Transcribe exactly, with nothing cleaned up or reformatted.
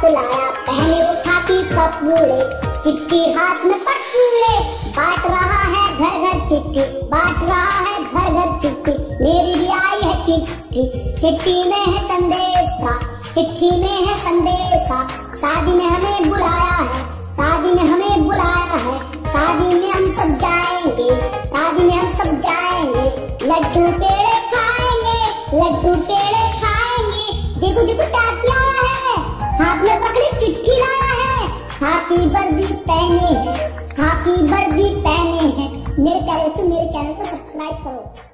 बुलाया, पहने उठाती कपूड़े, चिट्ठी हाथ में पकड़े, बांट रहा है घर घर चिट्ठी, बांट रहा है घर घर चिट्ठी। मेरी भी आई है चिट्ठी, चिट्ठी में है संदेशा, चिट्ठी में है संदेशा। शादी में हमें बुलाया है, शादी में हमें बुलाया है, शादी में हम सब जाएंगे, शादी में हम सब जाएंगे। लड्डू पेड़े खाएंगे, लड्डू पेड़े खाएंगे। देखो देखो टाकी आया है, हाथ में पकड़ी चिट्ठी लाया है, खाकी वर्दी पहने हैं, खाकी वर्दी पहने हैं। मेरे प्यारे, तो मेरे चैनल को सब्सक्राइब करो।